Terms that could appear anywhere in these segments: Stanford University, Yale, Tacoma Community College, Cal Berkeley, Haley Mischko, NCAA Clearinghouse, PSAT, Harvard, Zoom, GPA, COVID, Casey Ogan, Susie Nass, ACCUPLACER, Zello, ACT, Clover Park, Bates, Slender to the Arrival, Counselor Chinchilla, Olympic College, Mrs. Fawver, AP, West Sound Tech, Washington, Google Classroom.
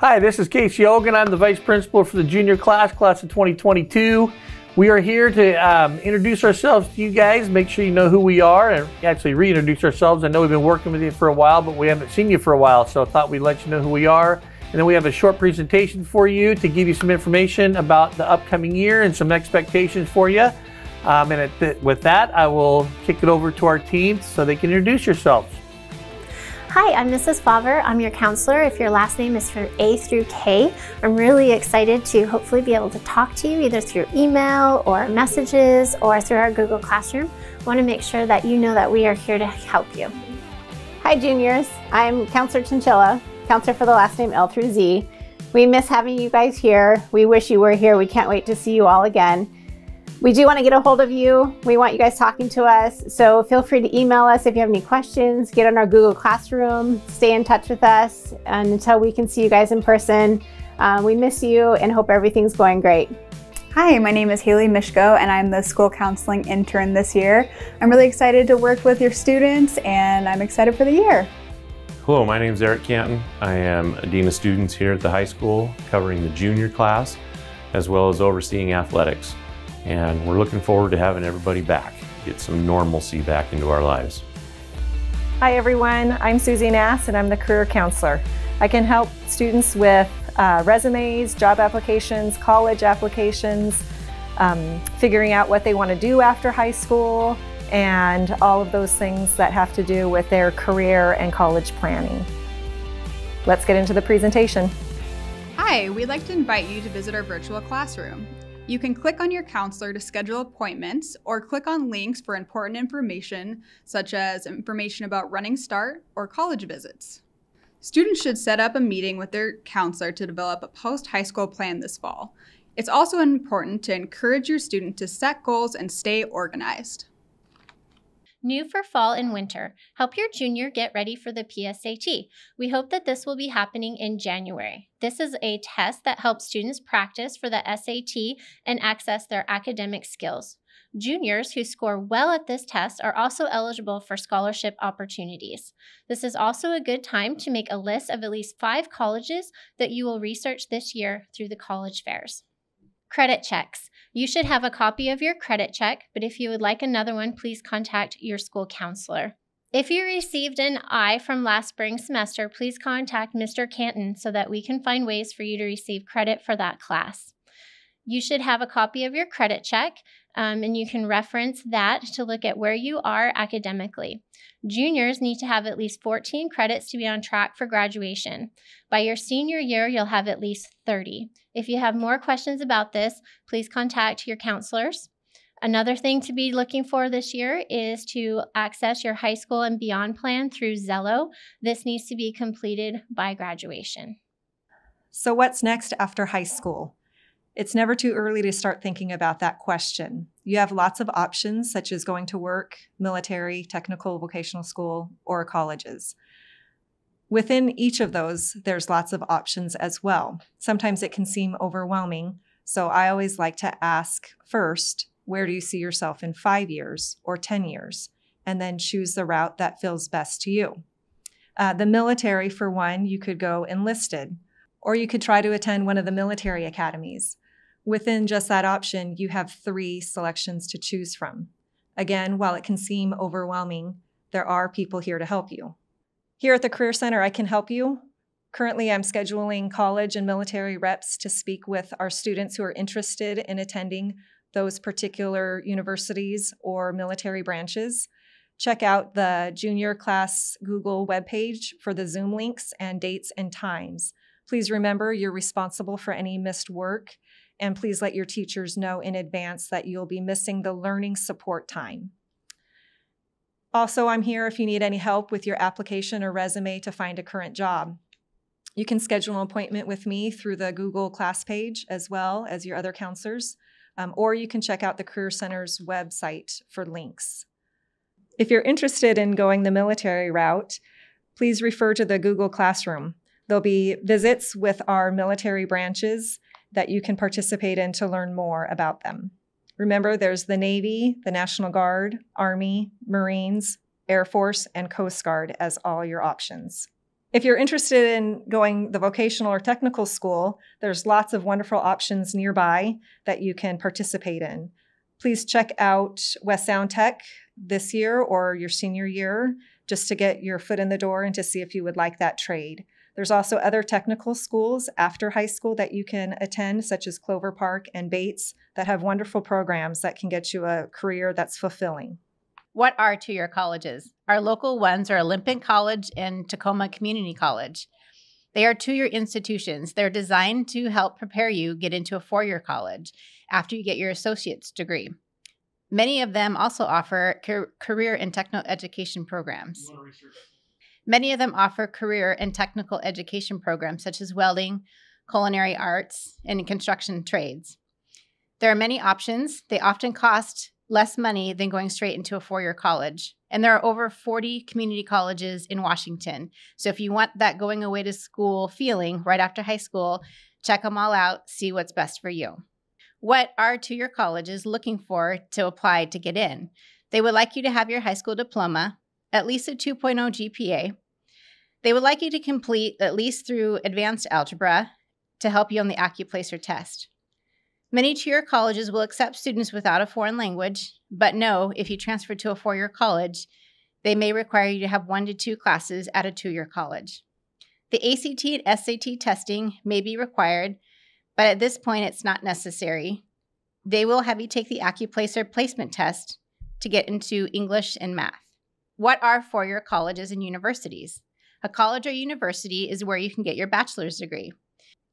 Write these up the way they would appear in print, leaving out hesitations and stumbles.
Hi, this is Casey Ogan. I'm the Vice Principal for the junior class of 2022. We are here to introduce ourselves to you guys, make sure you know who we are, and actually reintroduce ourselves. I know we've been working with you for a while, but we haven't seen you for a while, so I thought we'd let you know who we are. And then we have a short presentation for you to give you some information about the upcoming year and some expectations for you. With that, I will kick it over to our team so they can introduce yourselves. Hi, I'm Mrs. Fawver. I'm your counselor if your last name is from A through K. I'm really excited to hopefully be able to talk to you either through email or messages or through our Google Classroom. I want to make sure that you know that we are here to help you. Hi, juniors. I'm Counselor Chinchilla, counselor for the last name L through Z. We miss having you guys here. We wish you were here. We can't wait to see you all again. We do want to get a hold of you. We want you guys talking to us. So feel free to email us if you have any questions, get on our Google Classroom, stay in touch with us, and until we can see you guys in person. We miss you and hope everything's going great. Hi, my name is Haley Mischko and I'm the school counseling intern this year. I'm really excited to work with your students and I'm excited for the year. Hello, my name is Eric Canton. I am a dean of students here at the high school covering the junior class as well as overseeing athletics. And we're looking forward to having everybody back, get some normalcy back into our lives. Hi everyone, I'm Susie Nass and I'm the career counselor. I can help students with resumes, job applications, college applications, figuring out what they want to do after high school, and all of those things that have to do with their career and college planning. Let's get into the presentation. Hi, we'd like to invite you to visit our virtual classroom. You can click on your counselor to schedule appointments or click on links for important information, such as information about Running Start or college visits. Students should set up a meeting with their counselor to develop a post-high school plan this fall. It's also important to encourage your student to set goals and stay organized. New for fall and winter, help your junior get ready for the PSAT. We hope that this will be happening in January. This is a test that helps students practice for the SAT and access their academic skills. Juniors who score well at this test are also eligible for scholarship opportunities. This is also a good time to make a list of at least 5 colleges that you will research this year through the college fairs. Credit checks. You should have a copy of your credit check, but if you would like another one, please contact your school counselor. If you received an I from last spring's semester, please contact Mr. Canton so that we can find ways for you to receive credit for that class. You should have a copy of your credit check, and you can reference that to look at where you are academically. Juniors need to have at least 14 credits to be on track for graduation. By your senior year, you'll have at least 30. If you have more questions about this, please contact your counselors. Another thing to be looking for this year is to access your high school and beyond plan through Zello. This needs to be completed by graduation. So what's next after high school? It's never too early to start thinking about that question. You have lots of options, such as going to work, military, technical, vocational school, or colleges. Within each of those, there's lots of options as well. Sometimes it can seem overwhelming, so I always like to ask first, where do you see yourself in 5 years or 10 years? And then choose the route that feels best to you. The military, for one, you could go enlisted, or you could try to attend one of the military academies. Within just that option, you have 3 selections to choose from. Again, while it can seem overwhelming, there are people here to help you. Here at the Career Center, I can help you. Currently, I'm scheduling college and military reps to speak with our students who are interested in attending those particular universities or military branches. Check out the junior class Google webpage for the Zoom links and dates and times. Please remember you're responsible for any missed work, and please let your teachers know in advance that you'll be missing the learning support time. Also, I'm here if you need any help with your application or resume to find a current job. You can schedule an appointment with me through the Google Class page as well as your other counselors, or you can check out the Career Center's website for links. If you're interested in going the military route, please refer to the Google Classroom. There'll be visits with our military branches that you can participate in to learn more about them. Remember, there's the Navy, the National Guard, Army, Marines, Air Force, and Coast Guard as all your options. If you're interested in going the vocational or technical school, there's lots of wonderful options nearby that you can participate in. Please check out West Sound Tech this year or your senior year just to get your foot in the door and to see if you would like that trade. There's also other technical schools after high school that you can attend, such as Clover Park and Bates, that have wonderful programs that can get you a career that's fulfilling. What are two-year colleges? Our local ones are Olympic College and Tacoma Community College. They are two-year institutions. They're designed to help prepare you get into a four-year college after you get your associate's degree. Many of them also offer career and technical education programs. Many of them offer career and technical education programs such as welding, culinary arts, and construction trades. There are many options. They often cost less money than going straight into a four-year college. And there are over 40 community colleges in Washington. So if you want that going away to school feeling right after high school, check them all out, see what's best for you. What are two-year colleges looking for to apply to get in? They would like you to have your high school diploma, at least a 2.0 GPA. They would like you to complete at least through advanced algebra to help you on the ACCUPLACER test. Many two-year colleges will accept students without a foreign language, but no, if you transfer to a four-year college, they may require you to have 1 to 2 classes at a two-year college. The ACT and SAT testing may be required, but at this point, it's not necessary. They will have you take the ACCUPLACER placement test to get into English and math. What are four-year colleges and universities? A college or university is where you can get your bachelor's degree.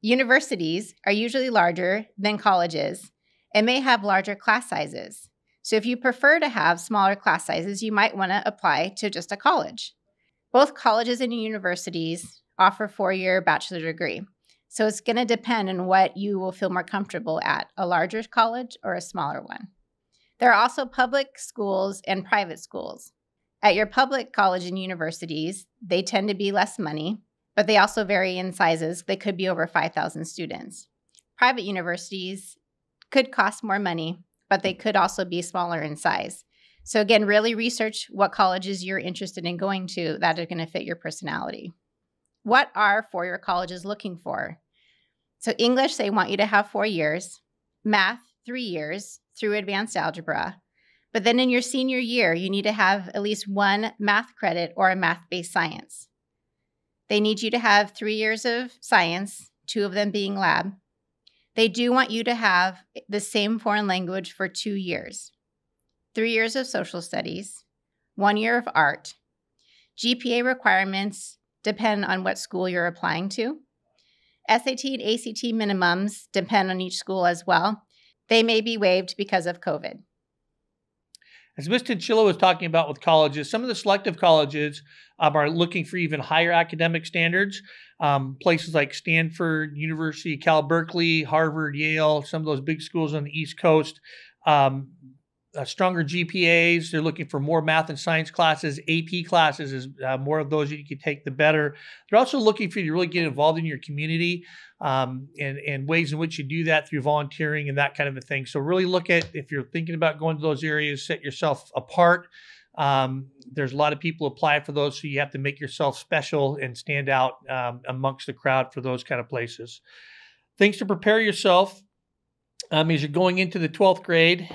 Universities are usually larger than colleges and may have larger class sizes. So if you prefer to have smaller class sizes, you might want to apply to just a college. Both colleges and universities offer a four-year bachelor's degree. So it's going to depend on what you will feel more comfortable at, a larger college or a smaller one. There are also public schools and private schools. At your public college and universities, they tend to be less money, but they also vary in sizes. They could be over 5,000 students. Private universities could cost more money, but they could also be smaller in size. So again, really research what colleges you're interested in going to that are going to fit your personality. What are four-year colleges looking for? So English, they want you to have 4 years. Math, 3 years through advanced algebra. But then in your senior year, you need to have at least 1 math credit or a math-based science. They need you to have 3 years of science, 2 of them being lab. They do want you to have the same foreign language for 2 years, 3 years of social studies, 1 year of art. GPA requirements depend on what school you're applying to. SAT and ACT minimums depend on each school as well. They may be waived because of COVID. As Ms. Chinchilla was talking about with colleges, some of the selective colleges are looking for even higher academic standards. Places like Stanford University, Cal Berkeley, Harvard, Yale, some of those big schools on the East Coast, stronger GPAs. They're looking for more math and science classes. AP classes is more of those that you can take, the better. They're also looking for you to really get involved in your community and ways in which you do that through volunteering and that kind of a thing. So really look at, if you're thinking about going to those areas, set yourself apart. There's a lot of people apply for those, so you have to make yourself special and stand out amongst the crowd for those kind of places. Things to prepare yourself. As you're going into the 12th grade,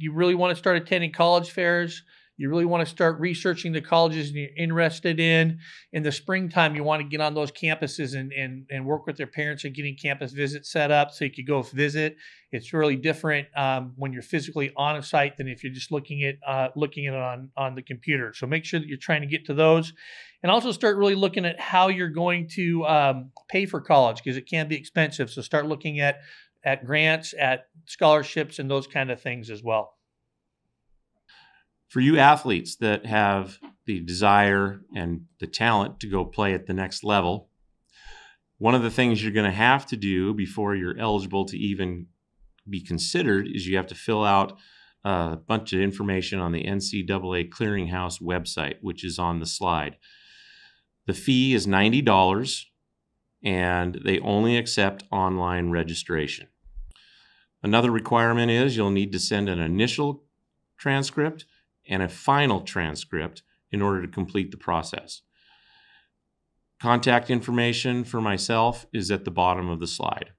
you really want to start attending college fairs. You really want to start researching the colleges you're interested in. In the springtime, you want to get on those campuses and work with their parents and getting campus visits set up so you could go visit. It's really different when you're physically on a site than if you're just looking at it on the computer. So make sure that you're trying to get to those. And also start really looking at how you're going to pay for college, because it can be expensive. So start looking at grants, at scholarships, and those kind of things as well. For you athletes that have the desire and the talent to go play at the next level, one of the things you're going to have to do before you're eligible to even be considered is you have to fill out a bunch of information on the NCAA Clearinghouse website, which is on the slide. The fee is $90, and they only accept online registration. Another requirement is you'll need to send an initial transcript and a final transcript in order to complete the process. Contact information for myself is at the bottom of the slide.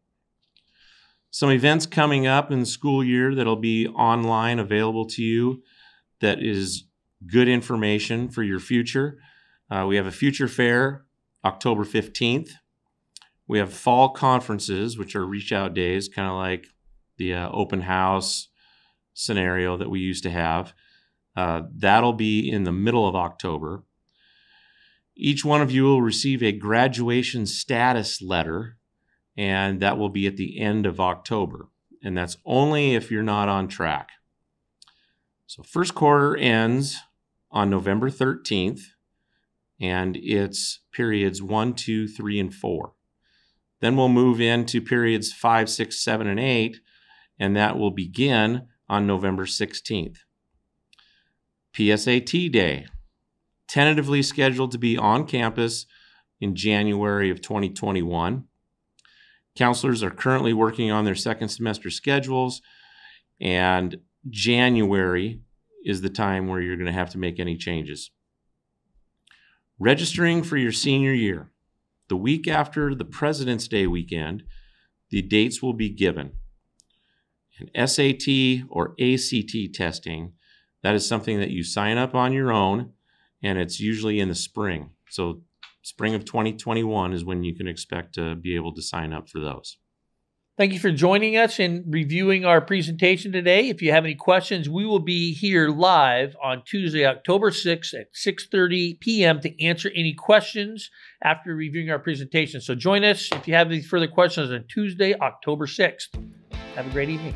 Some events coming up in the school year that'll be online available to you that is good information for your future. We have a future fair October 15th. We have fall conferences, which are reach out days, kind of like the open house scenario that we used to have. That'll be in the middle of October. Each one of you will receive a graduation status letter, and that will be at the end of October. And that's only if you're not on track. So first quarter ends on November 13th, and it's periods 1, 2, 3, and 4. Then we'll move into periods 5, 6, 7, and 8, and that will begin on November 16th. PSAT Day, tentatively scheduled to be on campus in January of 2021. Counselors are currently working on their second semester schedules, and January is the time where you're going to have to make any changes. Registering for your senior year. The week after the President's Day weekend, the dates will be given. And SAT or ACT testing, that is something that you sign up on your own, and it's usually in the spring. So spring of 2021 is when you can expect to be able to sign up for those. Thank you for joining us and reviewing our presentation today. If you have any questions, we will be here live on Tuesday, October 6th at 6:30 p.m. to answer any questions after reviewing our presentation. So join us if you have any further questions on Tuesday, October 6th. Have a great evening.